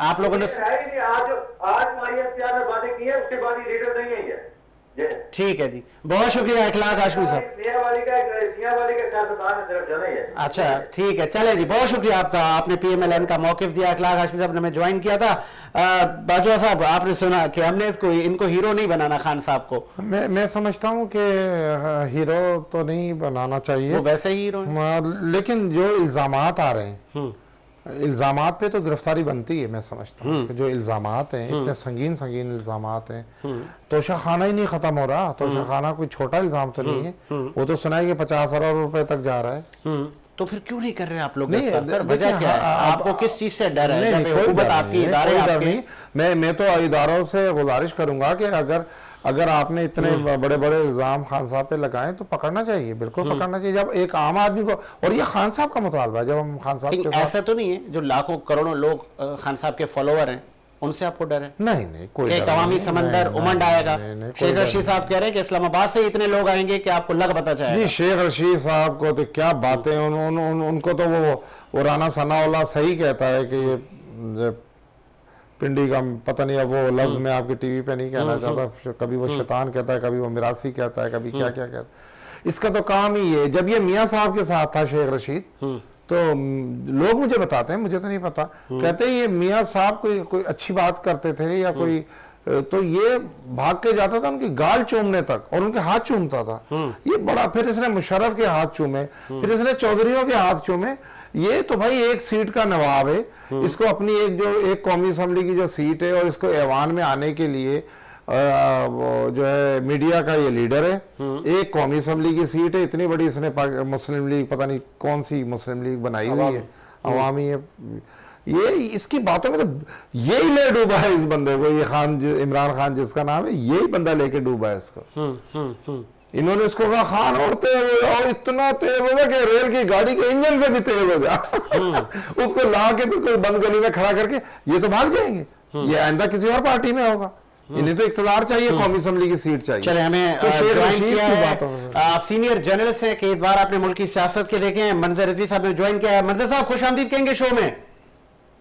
आप लोगों ने आज हमारी एफसीआर में बातें की है, उसके बाद ही लीडर नहीं है। ठीक है जी, बहुत शुक्रिया अखलाक हाशमी साहब। अच्छा ठीक है, चले जी, बहुत शुक्रिया आपका, आपने PML-N का मौकिफ दिया। अखलाक हाशमी साहब ने हमें ज्वाइन किया था। बाजवा साहब, आपने सुना कि हमने इसको इनको हीरो नहीं बनाना, खान साहब को। मैं समझता हूँ कि हीरो तो नहीं बनाना चाहिए, वो वैसे ही हीरो हैं। लेकिन जो इल्जामात आ रहे हैं, इल्जामात पे तो गिरफ्तारी बनती है। मैं समझता हूँ कि जो इल्जामात हैं, इतने संगीन संगीन इल्जामात हैं, तोशाखाना ही नहीं खत्म हो रहा। तोशाखाना कोई छोटा इल्जाम तो नहीं है, वो तो सुना है कि 50,000 रुपए तक जा रहा है। तो फिर क्यों नहीं कर रहे हैं आप लोग? नहीं सर, वजह क्या है? आपको किस चीज से डर है? आपकी इदारे नहीं, मैं तो इदारों से गुजारिश करूंगा कि अगर आपने इतने बड़े बड़े इल्जाम खान साहब पे लगाए तो पकड़ना चाहिए, बिल्कुल पकड़ना चाहिए। जब एक आम आदमी को, और ये खान साहब का मुतालबा है, जब हम खान साहब, ऐसा तो नहीं है जो लाखों करोड़ों लोग खान साहब के फॉलोअर हैं, उनसे आपको डर है? नहीं नहीं, कोई अवामी समंदर उमंड आएगा। शेख रशीद साहब कह रहे हैं कि इस्लामाबाद से इतने लोग आएंगे कि आपको लग पता चाहिए। शेख रशीद साहब को तो क्या बातें, उनको तो वो राना सनाउल्लाह सही कहता है कि ये पिंडी का पता नहीं है, वो लफ्ज में आपके टीवी पे नहीं कहना चाहता, कभी वो शैतान कहता है, कभी वो मिरासी कहता है, कभी क्या क्या कहता है। इसका तो काम ही है। जब ये मियाँ साहब के साथ था शेख रशीद, तो लोग मुझे बताते हैं, मुझे तो नहीं पता, कहते हैं ये मियाँ साहब कोई अच्छी बात करते थे या कोई, तो ये भाग के जाता था उनकी गाल चूमने तक और उनके हाथ चूमता था। ये बड़ा, फिर इसने मुशर्रफ के हाथ चूमे, फिर इसने चौधरीयों के हाथ चूमे। ये तो भाई एक सीट का नवाब है, इसको अपनी एक कौमी असम्बली की जो सीट है, और इसको ऐवान में आने के लिए जो है मीडिया का ये लीडर है। एक कौमी असम्बली की सीट है, इतनी बड़ी इसने मुस्लिम लीग, पता नहीं कौन सी मुस्लिम लीग बनाई हुई है, अवामी है। ये इसकी बातों में तो यही ले डूबा है इस बंदे को, ये खान, इमरान खान जिसका नाम है, यही बंदा लेके डूबा है इसको। इन्होंने इसको कहा खान और तेज हो जा, और इतना तेज हो गया कि रेल की गाड़ी के इंजन से भी तेज हो जा। उसको ला के बिल्कुल बंद गली में खड़ा करके, ये तो भाग जाएंगे, ये आइंदा किसी और पार्टी में होगा। इन्हें तो इख्तियार चाहिए, कौमी असम्बली की सीट चाहिए। चले, हमें तो ज्वाइन किया है, आप सीनियर जर्नलिस्ट हैं, कई बार आपने मुल्क की सियासत के देखे हैं। मंजर अजीज साहब ने ज्वाइन किया है। मंजर साहब, खुश आमदीद कहेंगे शो में।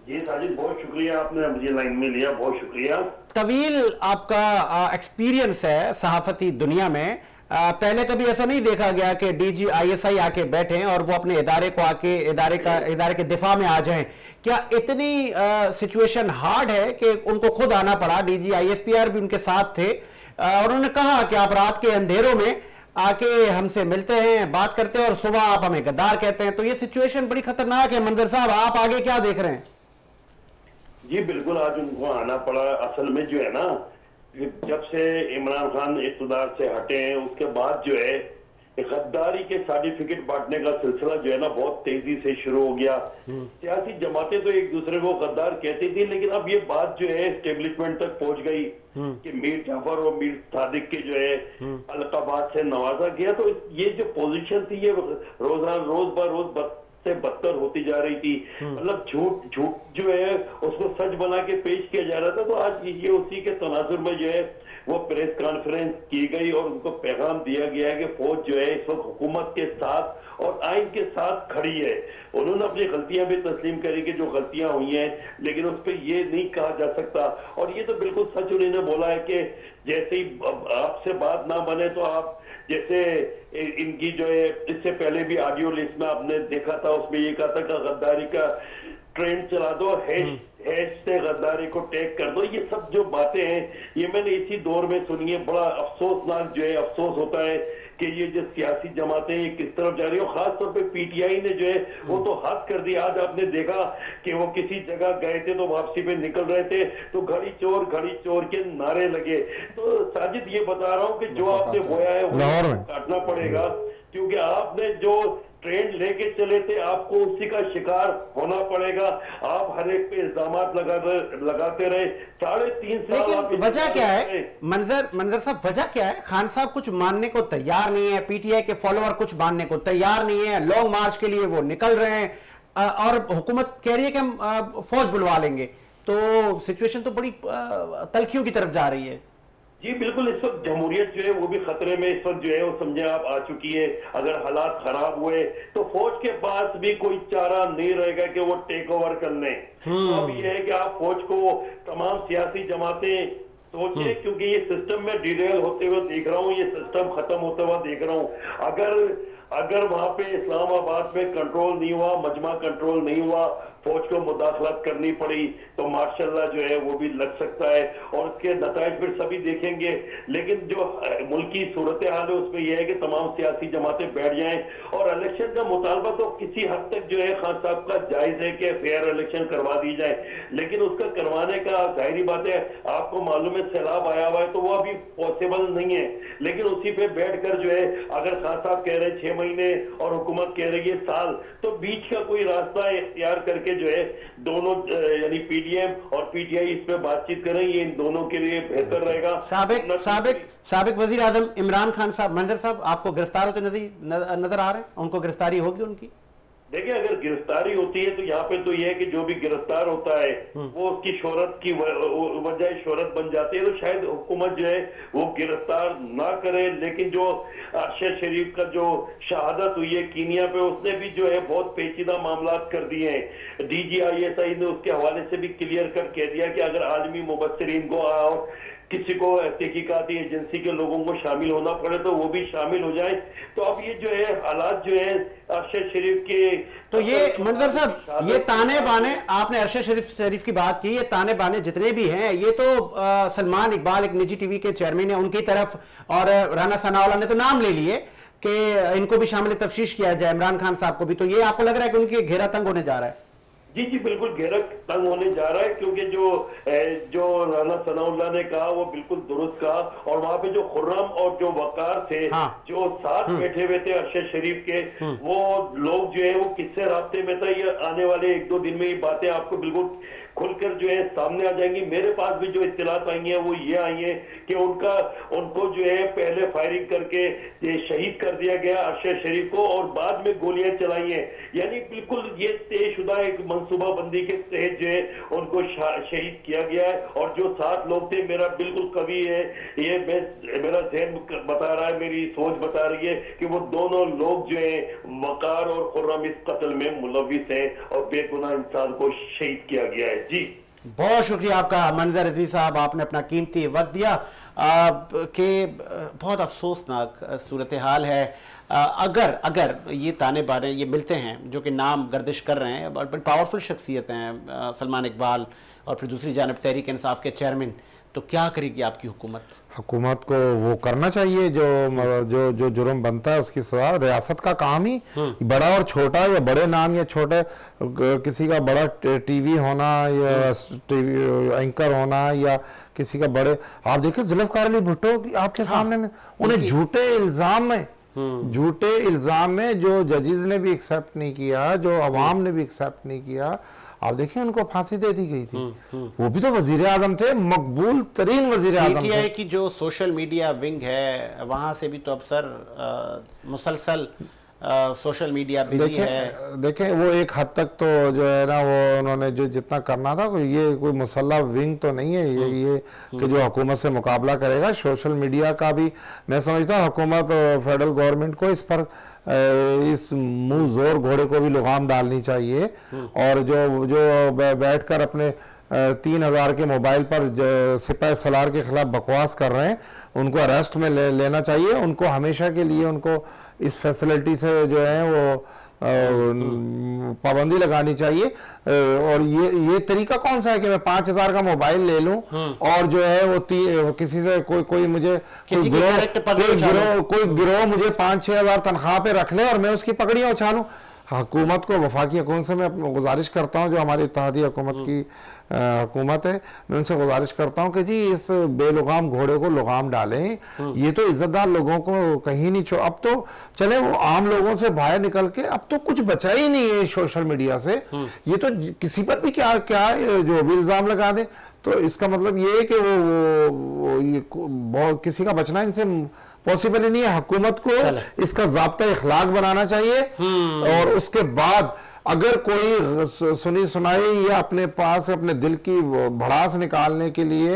जी साजिद, बहुत शुक्रिया, आपने मुझे लाइन में लिया, बहुत शुक्रिया। तवील आपका एक्सपीरियंस है सहाफती दुनिया में। पहले कभी ऐसा नहीं देखा गया कि DG ISI आके बैठे और वो अपने इदारे को आके इदारे के दिफा में आ जाएं। क्या इतनी सिचुएशन हार्ड है कि उनको खुद आना पड़ा? DG ISPR भी उनके साथ थे और उन्होंने कहा कि आप रात के अंधेरों में आके हमसे मिलते हैं, बात करते हैं, और सुबह आप हमें गद्दार कहते हैं। तो ये सिचुएशन बड़ी खतरनाक है। मंजर साहब, आप आगे क्या देख रहे हैं? जी बिल्कुल, आज उनको आना पड़ा। असल में जो है ना, जब से इमरान खान इक़्तिदार से हटे हैं, उसके बाद जो है गद्दारी के सर्टिफिकेट बांटने का सिलसिला जो है ना, बहुत तेजी से शुरू हो गया। सियासी जमातें तो एक दूसरे को गद्दार कहती थी, लेकिन अब ये बात जो है एस्टेब्लिशमेंट तक पहुंच गई कि मीर जाफर और मीर सादिक के जो है अलकाबाद से नवाजा गया। तो ये जो पोजीशन थी, ये रोज ब रोज से बदतर होती जा रही थी। मतलब झूठ जो है उसको सच बना के पेश किया जा रहा था। तो आज ये उसी के तनाजुर में जो है वो प्रेस कॉन्फ्रेंस की गई और उनको पैगाम दिया गया कि फौज जो है इस वक्त हुकूमत के साथ और आइन के साथ खड़ी है। उन्होंने अपनी गलतियां भी तस्लीम करी कि जो गलतियां हुई हैं, लेकिन उस पर ये नहीं कहा जा सकता। और ये तो बिल्कुल सच उन्होंने बोला है कि जैसे ही आपसे बात ना बने तो आप, जैसे इनकी जो है इससे पहले भी ऑडियो लिस्ट में आपने देखा था, उसमें ये कहा था कि गद्दारी का ट्रेंड चला दो, हैश से गद्दारी को टैग कर दो। ये सब जो बातें हैं, ये मैंने इसी दौर में सुनी है। बड़ा अफसोसनाक जो है, अफसोस होता है कि ये जो सियासी जमातें ये किस तरफ जा रही हो। खासतौर पे PTI ने जो है वो तो हाथ कर दिया। आज आपने देखा कि वो किसी जगह गए थे तो वापसी पे निकल रहे थे तो घड़ी चोर के नारे लगे। तो साजिद ये बता रहा हूँ कि जो आपने बोया है वो काटना पड़ेगा, क्योंकि आपने जो ट्रेंड लेके चले थे आपको उसी का शिकार होना पड़ेगा। आप हर एक पे इल्जाम लगाते रहे 3.5 साल। लेकिन वजह क्या है मंजर साहब, वजह क्या है? खान साहब कुछ मानने को तैयार नहीं है, PTI के फॉलोअर कुछ मानने को तैयार नहीं है, लॉन्ग मार्च के लिए वो निकल रहे हैं और हुकूमत कह रही है कि हम फौज बुलवा लेंगे। तो सिचुएशन तो बड़ी तलखियों की तरफ जा रही है। जी बिल्कुल, इस वक्त जमहूरियत जो है वो भी खतरे में इस वक्त जो है वो समझे आप आ चुकी है। अगर हालात खराब हुए तो फौज के पास भी कोई चारा नहीं रहेगा कि वो टेक ओवर कर लें। अब यह है कि आप फौज को तमाम सियासी जमातें सोचे, क्योंकि ये सिस्टम में डिरेल होते हुए देख रहा हूँ, ये सिस्टम खत्म होते हुआ देख रहा हूँ। अगर वहां पे इस्लामाबाद में कंट्रोल नहीं हुआ, मजमा कंट्रोल नहीं हुआ, फौज को मुदाखलत करनी पड़ी तो माशाल्लाह जो है वो भी लग सकता है और उसके नतीजे फिर सभी देखेंगे। लेकिन जो मुल्क की सूरत हाल है उसमें यह है कि तमाम सियासी जमातें बैठ जाएं और इलेक्शन का मुतालबा तो किसी हद तक जो है खान साहब का जायज है कि फेयर इलेक्शन करवा दी जाए, लेकिन उसका करवाने का जाहिर बात है आपको मालूम है सैलाब आया हुआ है तो वह अभी पॉसिबल नहीं है। लेकिन उसी पर बैठ कर जो है अगर खान साहब कह रहे हैं 6 महीने और हुकूमत कह रही है साल, तो बीच का कोई रास्ता इख्तियार करके जो है दोनों यानी पीडीएम और पीटीआई इस पे बातचीत करें, ये इन दोनों के लिए बेहतर रहेगा। साबिक वजीर आजम इमरान खान साहब, मंजर साहब आपको गिरफ्तार होते नजर आ रहे हैं, उनको गिरफ्तारी होगी उनकी? देखिए अगर गिरफ्तारी होती है तो यहाँ पे तो यह है कि जो भी गिरफ्तार होता है वो उसकी शोहरत की वजह शोहरत बन जाती है, तो शायद हुकूमत जो है वो गिरफ्तार ना करे। लेकिन जो अरशद शरीफ का जो शहादत हुई है कीनिया पे, उसने भी जो है बहुत पेचीदा मामला कर दिए हैं। DG ISI ने उसके हवाले से भी क्लियर कट कह दिया कि अगर आलमी मुबसरीन को और किसी को तहकीकाती एजेंसी के लोगों को शामिल होना पड़े तो वो भी शामिल हो जाए। तो अब ये जो है हालात जो है अरशद शरीफ के, तो ये मंजर साहब ये ताने बाने आपने अरशद शरीफ की बात की, ये ताने बाने जितने भी हैं ये तो सलमान इकबाल एक निजी टीवी के चेयरमैन है उनकी तरफ और राना सनाउल्लाह ने तो नाम ले लिए कि इनको भी शामिल तफ्तीश किया जाए, इमरान खान साहब को भी। तो ये आपको लग रहा है कि उनकी घेरा तंग होने जा रहा है? जी जी बिल्कुल, घेरा तंग होने जा रहा है क्योंकि जो राना सनाउल्लाह ने कहा वो बिल्कुल दुरुस्त कहा और वहां पे जो खुर्रम और जो वकार थे जो साथ बैठे हुए थे अरशद शरीफ के, वो लोग जो है वो किससे रास्ते में था, ये आने वाले 1-2 दिन में ये बातें आपको बिल्कुल खुलकर जो है सामने आ जाएंगी। मेरे पास भी जो इत्तलात आई है वो ये आई है कि उनको जो है पहले फायरिंग करके शहीद कर दिया गया अरशद शरीफ को और बाद में गोलियां चलाई हैं, यानी बिल्कुल ये तयशुदा एक मनसूबाबंदी के तहत जो है उनको शहीद किया गया है। और जो 7 लोग थे, मेरा बिल्कुल कवि है ये, मेरा जहन बता रहा है, मेरी सोच बता रही है कि वो दोनों लोग जो है वकार और खुर्रम इस कत्ल में मुलविस हैं और बेगुनाह इंसान को शहीद किया गया है। जी बहुत शुक्रिया आपका मंजर अजीज साहब, आपने अपना कीमती वक्त दिया। के बहुत अफसोसनाक सूरत हाल है। अगर ये ताने बाने ये मिलते हैं जो कि नाम गर्दिश कर रहे हैं, बड़ी पावरफुल शख्सियत हैं सलमान इकबाल और फिर दूसरी जानब तहरीक इंसाफ के चेयरमैन, तो क्या करेगी आपकी हुकूमत? हुकूमत को वो करना चाहिए जो जुर्म बनता है उसकी सजा। रियासत का काम ही बड़ा और छोटा या बड़े नाम या छोटे किसी का बड़ा टीवी होना या टीवी एंकर होना या किसी का बड़े, आप देखिए जुल्फिकार अली भुट्टो आपके सामने में उन्हें झूठे इल्जाम में जो जजेस ने भी एक्सेप्ट नहीं किया, जो अवाम ने भी एक्सेप्ट नहीं किया, आप देखिए उनको फांसी दे दी गई थी। वो भी तो वजीर आजम थे, मकबूल तरीन वजीर आजम। PTI की जो सोशल मीडिया विंग है वहां से भी तो अब सर मुसलसल सोशल मीडिया बिजी है। देखें वो एक हद तक तो जो है ना वो उन्होंने जो जितना करना था, ये कोई मुसल्ला विंग तो नहीं है ये कि जो हुकूमत से मुकाबला करेगा। सोशल मीडिया का भी मैं समझता हूँ हुकूमत फेडरल गवर्नमेंट को इस पर इस मुंह जोर घोड़े को भी लगाम डालनी चाहिए और जो बैठकर अपने 3000 के मोबाइल पर सिपाही सलार के खिलाफ बकवास कर रहे हैं उनको अरेस्ट में लेना चाहिए। उनको हमेशा के लिए उनको इस फैसिलिटी से जो है वो पाबंदी लगानी चाहिए। और ये तरीका कौन सा है कि मैं 5000 का मोबाइल ले लूं और जो है वो किसी से कोई मुझे कोई गिरोह मुझे 5-6 हज़ार तनख्वाह पे रख ले और मैं उसकी पकड़ियां उछालूं। हुकूमत को, वफाकी हुकूमत से मैं गुजारिश करता हूँ, जो हमारी इत्तेहादी हुकूमत की हुकूमत है, मैं उनसे गुजारिश करता हूँ कि जी इस बेलुगाम घोड़े को लगाम डालें। ये तो इज्जतदार लोगों को कहीं नहीं अब तो चले वो आम लोगों से बाहर निकल के अब तो कुछ बचा ही नहीं है सोशल मीडिया से। ये तो किसी पर भी क्या जो भी इल्ज़ाम लगा दें, तो इसका मतलब ये है कि वो किसी का बचना इनसे पॉसिबल ही नहीं है। हुकूमत को इसका ज़ाब्ता इखलाक बनाना चाहिए और उसके बाद अगर कोई सुनी सुनाई या अपने पास अपने दिल की भड़ास निकालने के लिए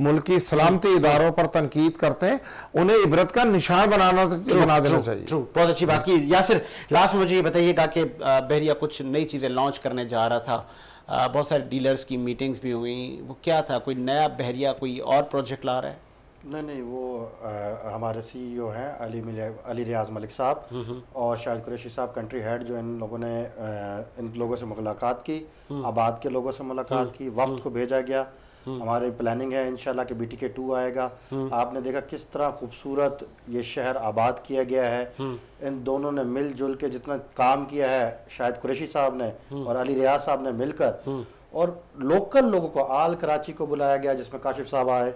मुल्क की सलामती इदारों पर तनकीद करते हैं, उन्हें इबरत का निशान बना देना चाहिए। ट्रू, बहुत अच्छी बात की। यासिर, लास्ट मुझे ये बताइएगा कि बहरिया कुछ नई चीज़ें लॉन्च करने जा रहा था, बहुत सारे डीलर्स की मीटिंग्स भी हुई, वो क्या था? कोई नया बहरिया कोई और प्रोजेक्ट ला रहा है? नहीं नहीं, वो हमारे CEO हैं अली रियाज मलिक साहब और शाहिद कुरैशी साहब कंट्री हेड, जो इन लोगों ने इन लोगों से मुलाकात की, आबाद के लोगों से मुलाकात की, वफ्द को भेजा गया। हमारी प्लानिंग है इंशाल्लाह कि BTK 2 आएगा। आपने देखा किस तरह खूबसूरत ये शहर आबाद किया गया है। इन दोनों ने मिलजुल के जितना काम किया है, शाहिद कुरैशी साहब ने और अली रियाज साहब ने मिलकर, और लोकल लोगों को आल कराची को बुलाया गया जिसमें काशिफ साहब आए,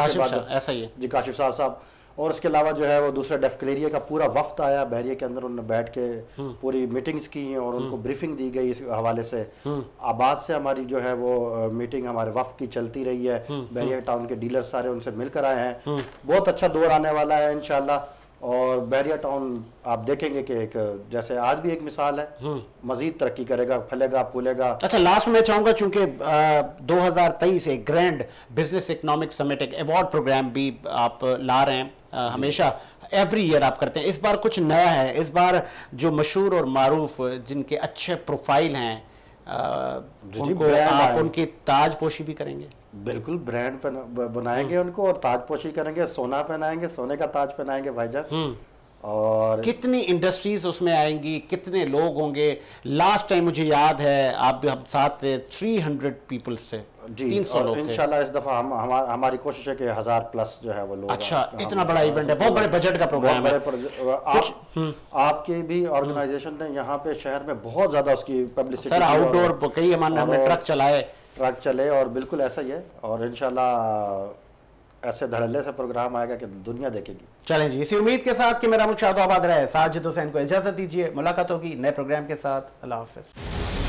ऐसा ही है जी, काशिफ साहब, और उसके अलावा जो है वो दूसरा डेफक्लेरिया का पूरा वफ्त आया बहरिया के अंदर, उन्होंने बैठ के पूरी मीटिंग्स की और उनको ब्रीफिंग दी गई इस हवाले से। आबाद से हमारी जो है वो मीटिंग हमारे वफ्त की चलती रही है, बहरिया टाउन के डीलर सारे उनसे मिलकर आए हैं। बहुत अच्छा दौर आने वाला है इंशाल्लाह, और बहरिया टाउन आप देखेंगे कि एक जैसे आज भी एक मिसाल है, मजीद तरक्की करेगा, फलेगा फूलेगा। अच्छा, लास्ट में चाहूँगा, चूंकि 2023 एक ग्रैंड बिजनेस इकोनॉमिक समिट, एक अवार्ड प्रोग्राम भी आप ला रहे हैं, हमेशा एवरी ईयर आप करते हैं, इस बार कुछ नया है? इस बार जो मशहूर और मारूफ जिनके अच्छे प्रोफाइल हैं, आप उनकी ताजपोशी भी करेंगे? बिल्कुल, ब्रांड बनाएंगे उनको और ताजपोशी करेंगे, सोना पहनाएंगे, सोने का ताज पहनाएंगे भाईजान। और कितनी इंडस्ट्रीज उसमें आएंगी, कितने लोग होंगे? लास्ट टाइम मुझे याद है आप भी हम साथ थे, 300 पीपल्स से जी, 300 लोग थे। इंशाल्लाह इस दफा हमारी कोशिश है कि 1000+ जो है वो लोग। अच्छा, इतना बड़ा इवेंट है, बहुत बड़े बजट का प्रोग्राम है। आपके भी ऑर्गेनाइजेशन ने यहाँ पे शहर में बहुत ज्यादा उसकी पब्लिसिटी, आउटडोर कई हमने ट्रक चले, और बिल्कुल ऐसा ही है, और इंशाल्लाह ऐसे धड़ल्ले से प्रोग्राम आएगा कि दुनिया देखेगी। चलें जी, इसी उम्मीद के साथ कि मेरा मुशाहदा आबाद रहे, साजिद हुसैन को इजाजत दीजिए, मुलाकात होगी नए प्रोग्राम के साथ। अल्लाह हाफिज़।